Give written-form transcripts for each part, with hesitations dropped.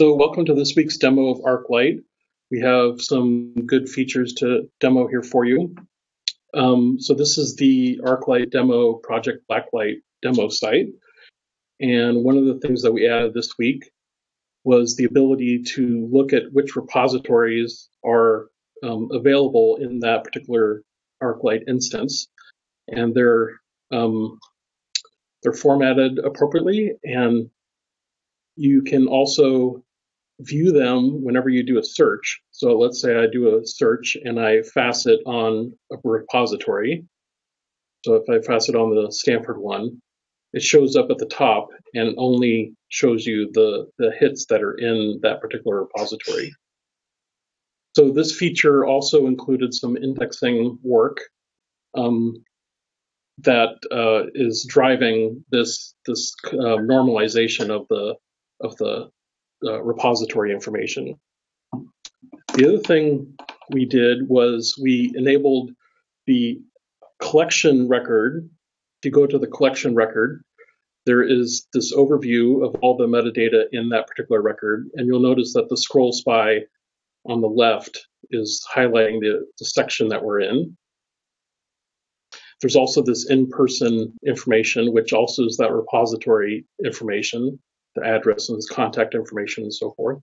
So welcome to this week's demo of ArcLight. We have some good features to demo here for you. So this is the ArcLight demo project Blacklight demo site. And one of the things that we added this week was the ability to look at which repositories are available in that particular ArcLight instance. And they're formatted appropriately, and you can also view them whenever you do a search. So let's say I do a search and I facet on a repository. So if I facet on the Stanford one, it shows up at the top and only shows you the hits that are in that particular repository. So this feature also included some indexing work that is driving this normalization of the repository information. The other thing we did was we enabled the collection record. If you go to the collection record, there is this overview of all the metadata in that particular record, and you'll notice that the scroll spy on the left is highlighting the section that we're in. There's also this in-person information, which also is that repository information, the address and contact information and so forth.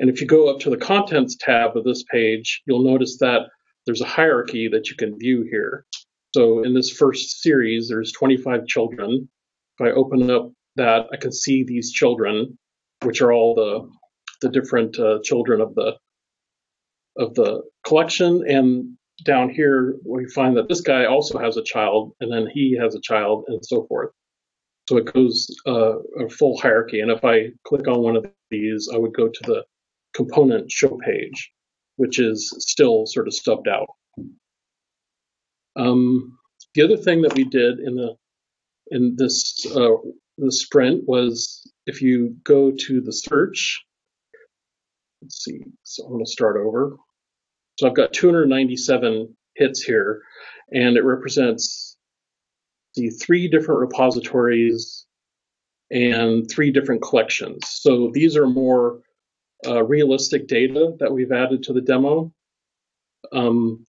And if you go up to the contents tab of this page, you'll notice that there's a hierarchy that you can view here. So in this first series, there's 25 children. If I open up that, I can see these children, which are all the different children of the collection. And down here, we find that this guy also has a child, and then he has a child, and so forth. So it goes a full hierarchy. And if I click on one of these, I would go to the component show page, which is still sort of stubbed out. The other thing that we did in the sprint was, if you go to the search, let's see, so I'm going to start over. So I've got 297 hits here, and it represents the 3 different repositories and 3 different collections. So these are more realistic data that we've added to the demo.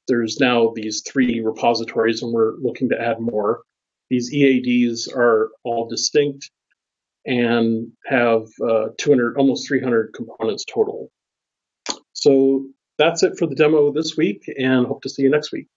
There's now these 3 repositories, and we're looking to add more. These EADs are all distinct and have 200, almost 300 components total. So that's it for the demo this week, and hope to see you next week.